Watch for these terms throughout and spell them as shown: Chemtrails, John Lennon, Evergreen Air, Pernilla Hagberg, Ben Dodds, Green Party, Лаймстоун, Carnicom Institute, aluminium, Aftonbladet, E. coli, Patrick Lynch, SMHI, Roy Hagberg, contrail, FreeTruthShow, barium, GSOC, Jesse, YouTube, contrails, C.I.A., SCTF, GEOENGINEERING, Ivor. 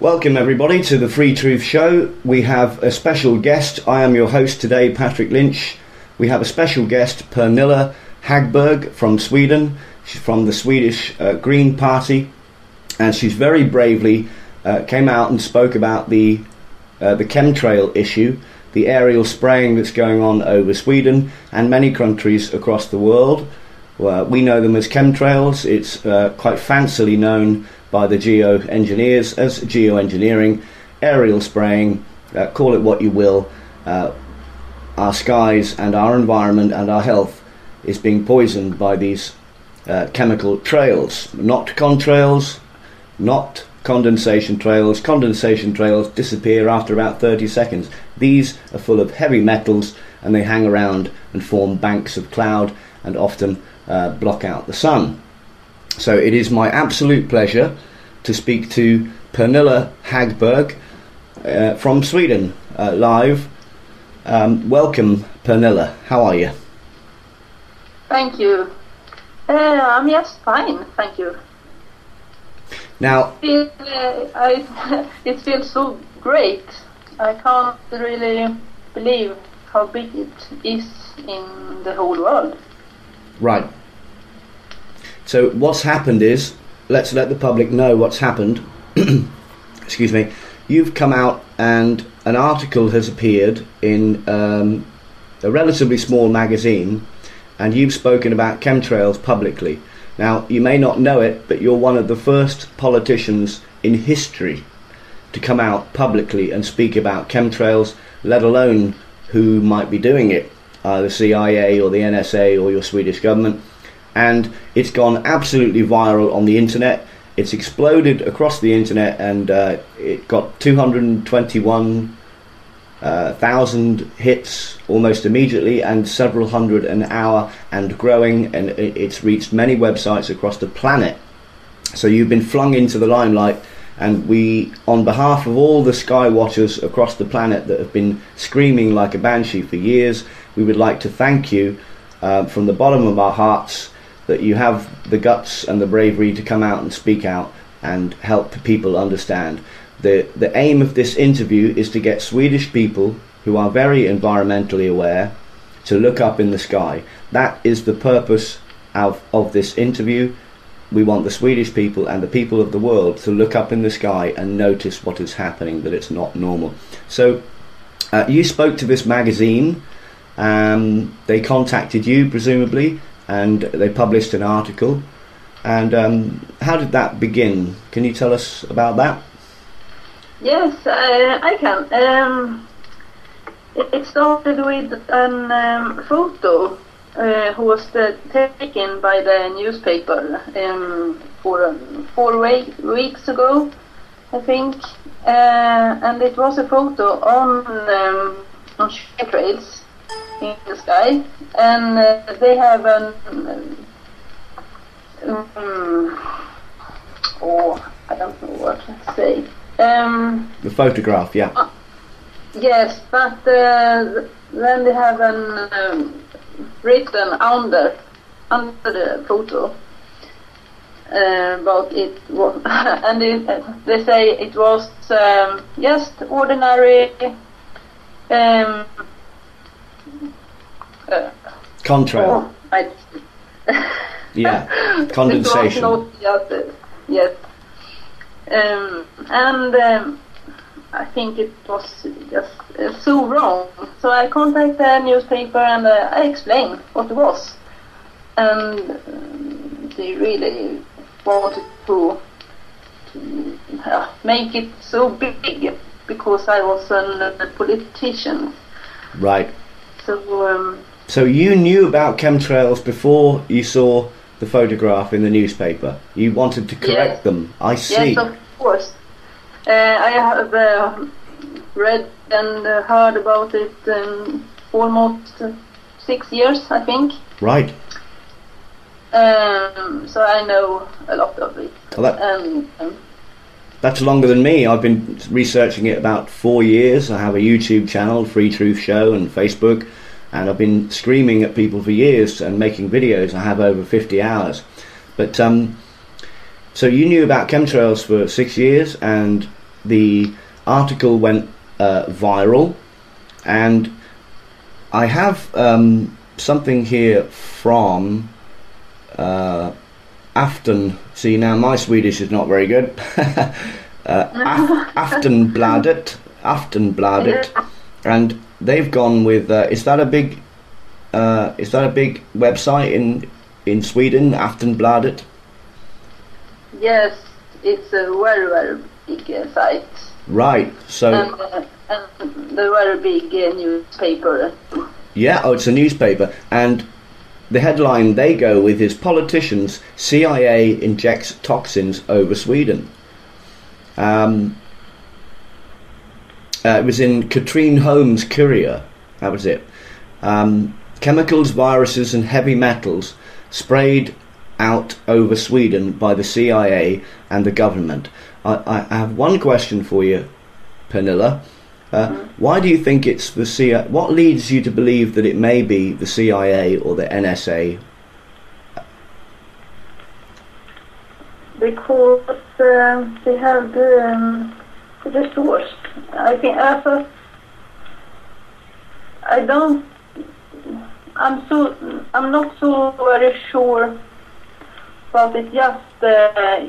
Welcome everybody to the Free Truth Show. We have a special guest. I am your host today, Patrick Lynch. We have a special guest, Pernilla Hagberg from Sweden. She's from the Swedish Green Party, and she's very bravely came out and spoke about the chemtrail issue, the aerial spraying that's going on over Sweden and many countries across the world. We know them as chemtrails. It's quite fancily known by the geoengineers as geoengineering, aerial spraying, call it what you will. Our skies and our environment and our health is being poisoned by these chemical trails. Not contrails, not condensation trails. Condensation trails disappear after about 30 seconds. These are full of heavy metals and they hang around and form banks of cloud and often block out the sun. So it is my absolute pleasure to speak to Pernilla Hagberg from Sweden, live. Welcome, Pernilla. How are you? Thank you. I'm just fine, thank you. Now, it feels so great. I can't really believe how big it is in the whole world. Right. So what's happened is, let's let the public know what's happened. Excuse me. You've come out and an article has appeared in a relatively small magazine, and you've spoken about chemtrails publicly. Now, you may not know it, but you're one of the first politicians in history to come out publicly and speak about chemtrails, let alone who might be doing it, the CIA or the NSA or your Swedish government. And it's gone absolutely viral on the internet. It's exploded across the internet, and it got 221,000 hits almost immediately, and several hundred an hour, and growing, and it's reached many websites across the planet. So you've been flung into the limelight, and we, on behalf of all the sky watchers across the planet that have been screaming like a banshee for years, we would like to thank you from the bottom of our hearts that you have the guts and the bravery to come out and speak out and help people understand. The aim of this interview is to get Swedish people who are very environmentally aware to look up in the sky. That is the purpose of this interview. We want the Swedish people and the people of the world to look up in the sky and notice what is happening, that it's not normal. So you spoke to this magazine. They contacted you, presumably, and they published an article. And how did that begin? Can you tell us about that? Yes, I can. It started with a photo who was taken by the newspaper for 4 weeks ago, I think. And it was a photo on chemtrails in the sky, and they have an I don't know what to say. The photograph, yeah. Yes, but then they have an written under the photo about it, and they say it was just ordinary. Contrail. Yeah, condensation. Yes. And I think it was just so wrong. So I contacted the newspaper and I explained what it was. And they really wanted to make it so big because I was a politician. Right. So you knew about chemtrails before you saw the photograph in the newspaper. You wanted to correct them. I see. Yes, of course. I have read and heard about it almost 6 years, I think. Right. So I know a lot of it. Well, that's longer than me. I've been researching it about 4 years. I have a YouTube channel, Free Truth Show, and Facebook, and I've been screaming at people for years and making videos. I have over 50 hours. But so you knew about chemtrails for 6 years, and the article went viral, and I have something here from Afton. See, now my Swedish is not very good. Aftonbladet, and they've gone with is that a big website in Sweden, Aftonbladet? Yes, it's a very, very big site. Right, so the very big newspaper. Yeah, oh, it's a newspaper, and the headline they go with is "Politicians, CIA injects toxins over Sweden." It was in Katrine Holmes' Courier. That was it. Chemicals, viruses, and heavy metals sprayed out over Sweden by the CIA and the government. I have one question for you, Pernilla. Why do you think it's the CIA? What leads you to believe that it may be the CIA or the NSA? Because they have the source. I think I don't. I'm not so very sure, but it's just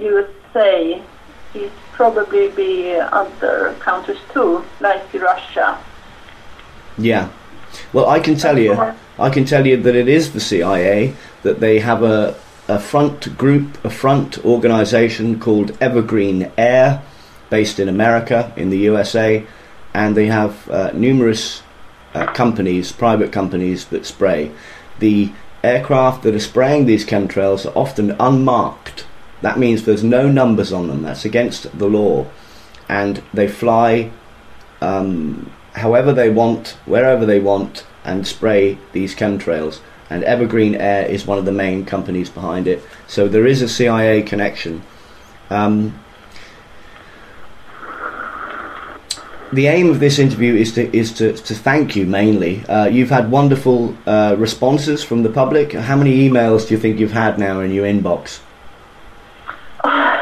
you would say. It probably be other countries too, like Russia. Yeah, well, I can tell you that it is the CIA, that they have a front organization called Evergreen Air, based in America, in the USA, and they have numerous companies, private companies, that spray. The aircraft that are spraying these chemtrails are often unmarked. That means there's no numbers on them. That's against the law, and they fly however they want, wherever they want, and spray these chemtrails. And Evergreen Air is one of the main companies behind it, so there is a CIA connection. The aim of this interview is to thank you mainly. You've had wonderful responses from the public. How many emails do you think you've had now in your inbox?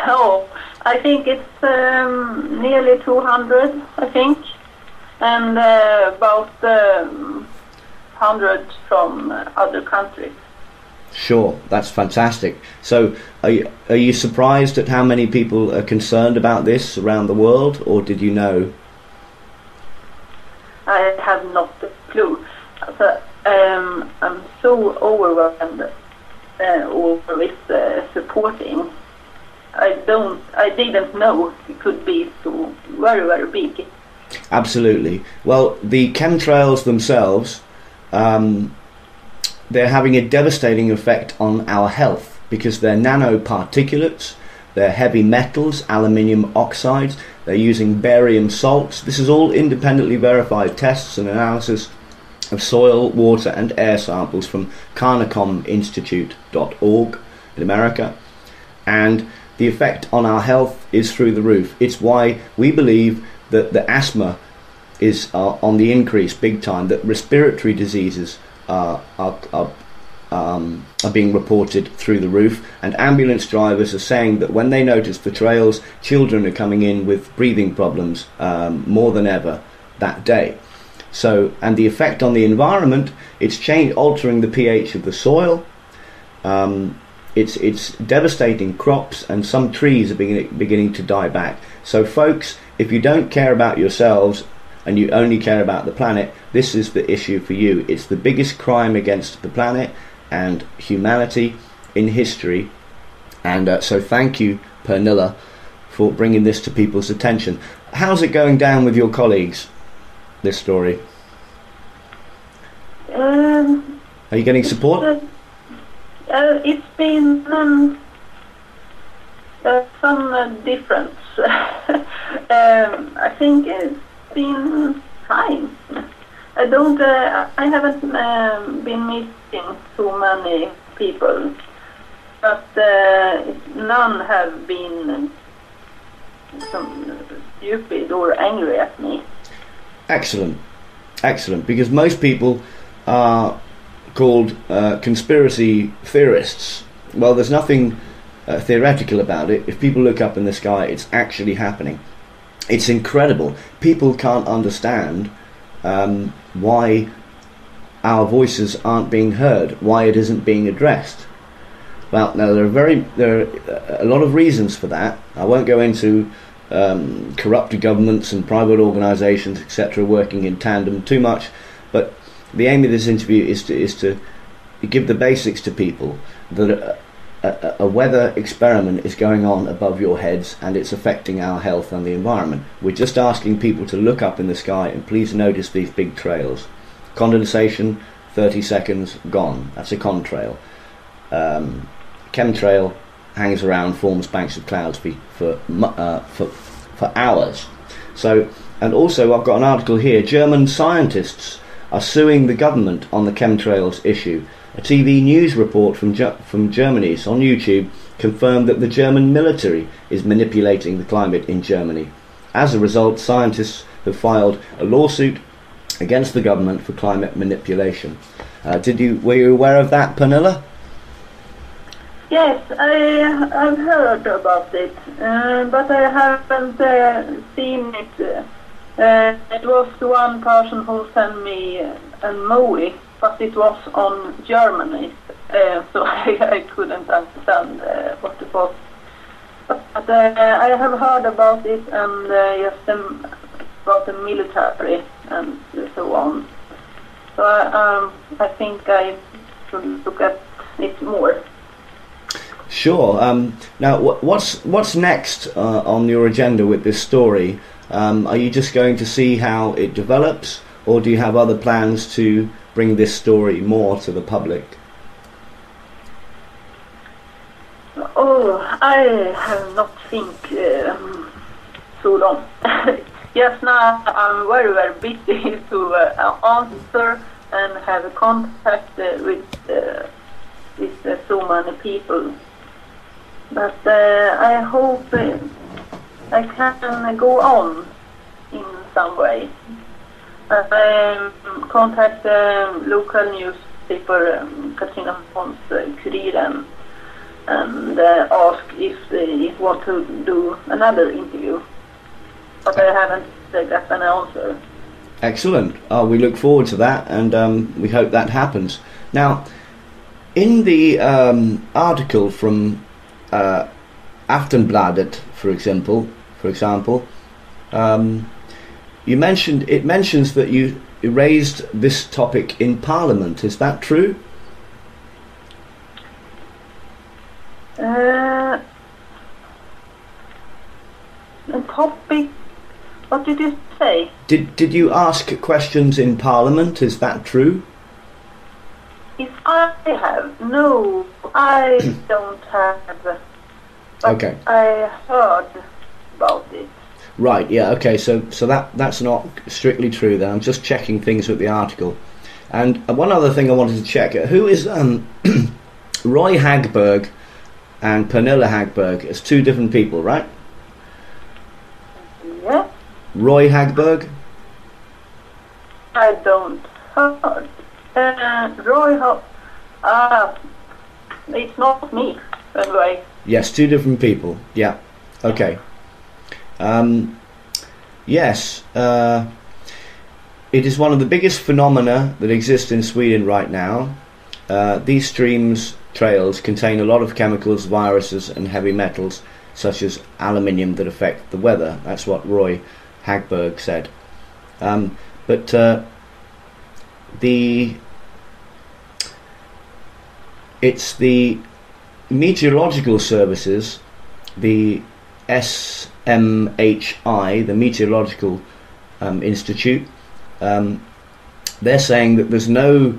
Oh, I think it's nearly 200, I think, and about 100 from other countries. Sure, that's fantastic. So are you surprised at how many people are concerned about this around the world, or did you know? I have not a clue. So, I'm so overwhelmed over with supporting. I didn't know it could be so very, very big. Absolutely. Well, the chemtrails themselves, they're having a devastating effect on our health because they're nanoparticulates, they're heavy metals, aluminium oxides, they're using barium salts. This is all independently verified tests and analysis of soil, water and air samples from Carnicom Institute.org in America. And the effect on our health is through the roof. It's why we believe that the asthma is on the increase big time, that respiratory diseases are being reported through the roof, and ambulance drivers are saying that when they notice the trails, children are coming in with breathing problems more than ever that day. So, and the effect on the environment, it's altering the pH of the soil. It's devastating crops, and some trees are beginning to die back. So folks, if you don't care about yourselves and you only care about the planet, this is the issue for you. It's the biggest crime against the planet and humanity in history. And so thank you, Pernilla, for bringing this to people's attention. How's it going down with your colleagues, this story? Are you getting support? It's been some difference. I think it's been fine. I haven't been meeting so many people, but none have been stupid or angry at me. Excellent, excellent. Because most people are called conspiracy theorists. Well, there's nothing theoretical about it. If people look up in the sky, it's actually happening. It's incredible. People can't understand why our voices aren't being heard, why it isn't being addressed. Well, now there are a lot of reasons for that. I won't go into corrupt governments and private organisations, etc., working in tandem too much. But the aim of this interview is to give the basics to people, that a weather experiment is going on above your heads and it's affecting our health and the environment. We're just asking people to look up in the sky and please notice these big trails. Condensation, 30 seconds, gone. That's a contrail. Chemtrail hangs around, forms banks of clouds for hours. So, and also I've got an article here. German scientists are suing the government on the chemtrails issue. A TV news report from Germany, it's on YouTube, confirmed that the German military is manipulating the climate in Germany. As a result, scientists have filed a lawsuit against the government for climate manipulation. Were you aware of that, Pernilla? Yes, I've heard about it, but I haven't seen it. It was one person who sent me a movie, but it was on Germany, so I couldn't understand what it was. But I have heard about it, and just about the military and so on. So I think I should look at it more. Sure. Now, what's next on your agenda with this story? Are you just going to see how it develops, or do you have other plans to bring this story more to the public? Oh, I have not think so long. Yes, now I'm very busy to answer and have a contact with so many people. But I hope I can go on in some way. Contact local newspaper, Carnicom Kuriren, and ask if they want to do another interview. But I haven't got an answer. Excellent. We look forward to that, and we hope that happens. Now, in the article from Aftonbladet, for example, it mentions that you raised this topic in Parliament. Is that true? The topic. What did you say? Did you ask questions in Parliament? Is that true? If I have no, I don't have. But okay. I heard about it. Right, yeah, okay, so that's not strictly true then. I'm just checking things with the article. And one other thing I wanted to check, who is Roy Hagberg and Pernilla Hagberg? It's two different people, right? Yeah. Roy Hagberg? I don't heard. Roy Hagberg, it's not me, anyway. Yes, two different people, yeah, okay. Yes, it is one of the biggest phenomena that exist in Sweden right now. These streams, trails, contain a lot of chemicals, viruses and heavy metals such as aluminium that affect the weather. That's what Roy Hagberg said. It's the meteorological services, the SMHI, the Meteorological Institute, they're saying that there's no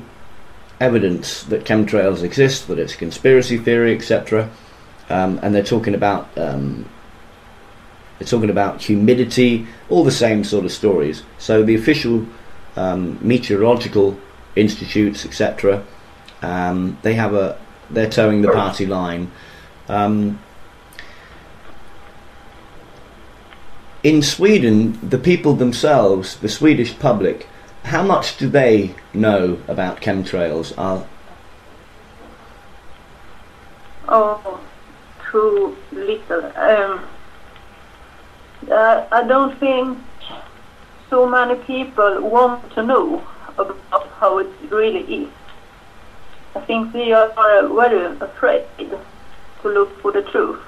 evidence that chemtrails exist, that it's a conspiracy theory, etc. And they're talking about humidity, all the same sort of stories. So the official meteorological institutes, etc., they're towing the party line. In Sweden, the people themselves, the Swedish public, how much do they know about chemtrails? Too little. I don't think so many people want to know about how it really is. I think they are very afraid to look for the truth.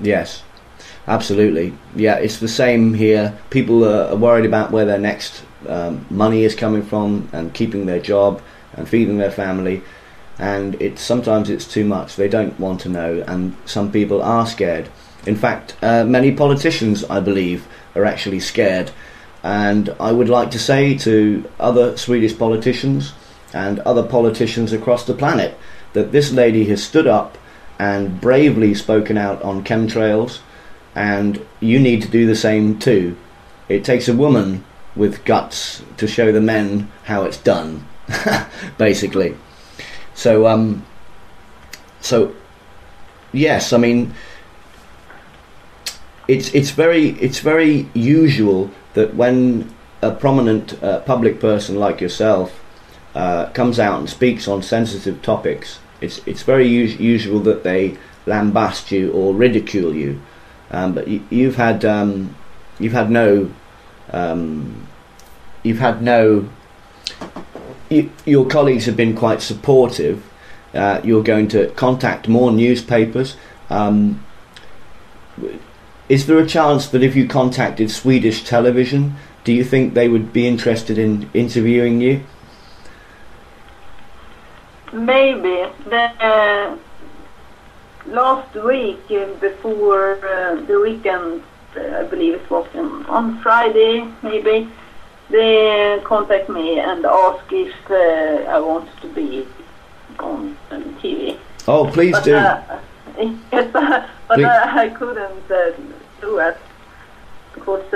Yes, absolutely. Yeah, it's the same here. People are worried about where their next money is coming from, and keeping their job and feeding their family, and it's sometimes it's too much. They don't want to know, and some people are scared. In fact, many politicians, I believe, are actually scared. And I would like to say to other Swedish politicians and other politicians across the planet that this lady has stood up and bravely spoken out on chemtrails, and you need to do the same too. It takes a woman with guts to show the men how it's done, basically. So, yes, I mean, it's very usual that when a prominent public person like yourself comes out and speaks on sensitive topics, it's very usual that they lambaste you or ridicule you. But your colleagues have been quite supportive. You're going to contact more newspapers. Is there a chance that if you contacted Swedish television, do you think they would be interested in interviewing you? Maybe. Last week, before the weekend, I believe it was on Friday, maybe, they contacted me and asked if I wanted to be on TV. Oh, please do. Yes, but I couldn't do it because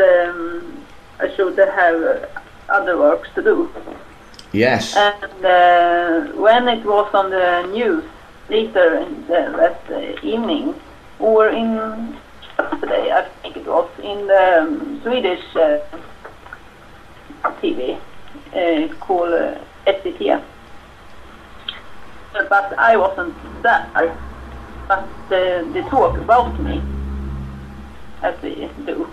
I should have other works to do. Yes. And when it was on the news later that evening, or in Saturday, I think it was, in the Swedish TV, called SCTF. But I wasn't there. But they talk about me, as they do.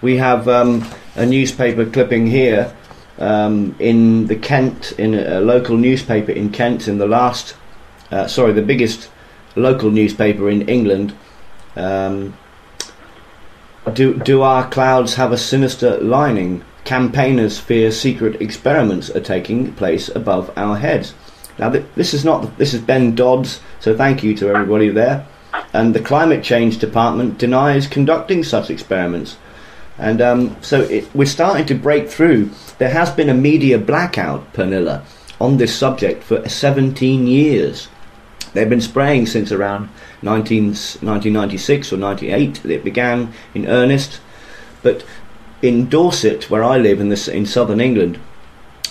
We have a newspaper clipping here in the Kent, in a local newspaper in Kent, in the biggest local newspaper in England. Do our clouds have a sinister lining? Campaigners fear secret experiments are taking place above our heads. Now, this is Ben Dodds, so thank you to everybody there. And the Climate Change Department denies conducting such experiments. And we're starting to break through. There has been a media blackout, Pernilla, on this subject for 17 years. They've been spraying since around 1996 or 98. It began in earnest. But in Dorset, where I live, in southern England,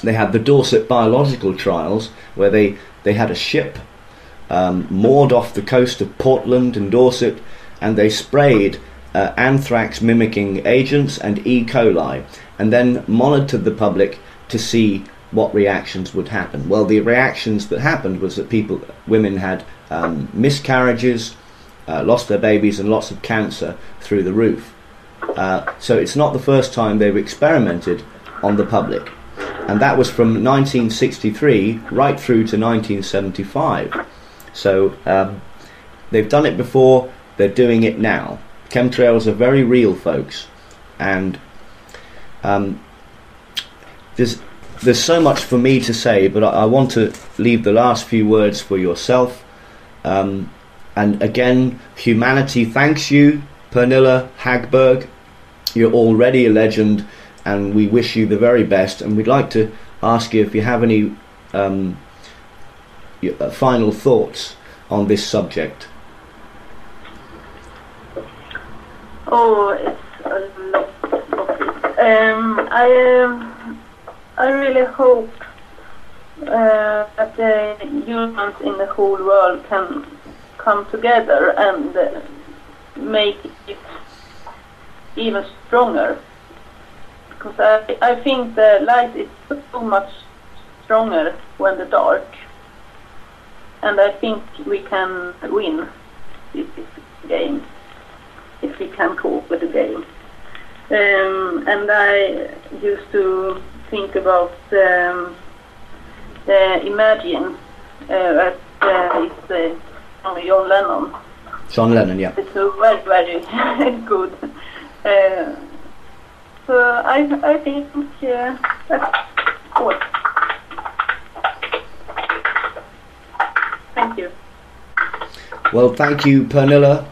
they had the Dorset biological trials, where they had a ship moored off the coast of Portland and Dorset, and they sprayed anthrax mimicking agents and E. coli, and then monitored the public to see what reactions would happen. Well, the reactions that happened was that women had miscarriages, lost their babies, and lots of cancer through the roof. So it's not the first time they've experimented on the public. And that was from 1963 right through to 1975. So they've done it before, they're doing it now. Chemtrails are very real, folks. And there's so much for me to say, but I want to leave the last few words for yourself. And again, humanity thanks you, Pernilla Hagberg. You're already a legend, and we wish you the very best, and we'd like to ask you if you have any final thoughts on this subject. Oh, it's a lot. I really hope that the humans in the whole world can come together and make it even stronger. Because I think the light is so much stronger when the dark, and I think we can win this game if we can cope with the game. And I used to think about Imagine as it's John Lennon. John Lennon, yeah. It's a very, very good. So I think that's all. Thank you. Well, thank you, Pernilla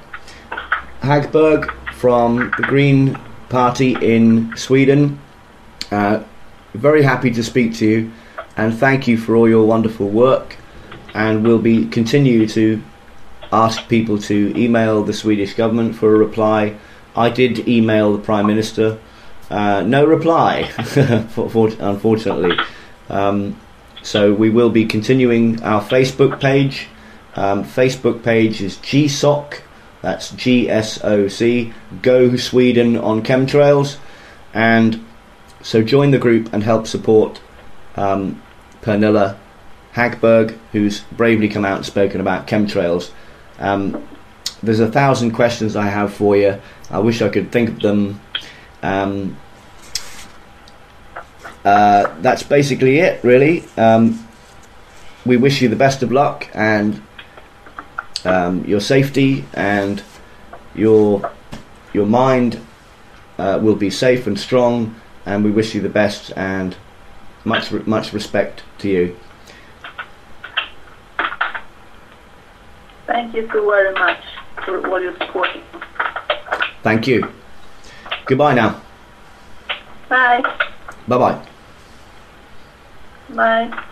Hagberg from the Green Party in Sweden. Very happy to speak to you. And thank you for all your wonderful work, and we'll be continue to ask people to email the Swedish government for a reply. I did email the Prime Minister, no reply, unfortunately. So we will be continuing our Facebook page. Facebook page is GSOC, that's G-S-O-C, Go Sweden on Chemtrails, and so join the group and help support Pernilla Hagberg, who's bravely come out and spoken about chemtrails. There's 1,000 questions I have for you. I wish I could think of them. That's basically it, really. We wish you the best of luck, and your safety and your mind will be safe and strong, and we wish you the best, and much respect to you. Thank you so very much for all your support. Thank you. Goodbye now. Bye. Bye-bye. Bye.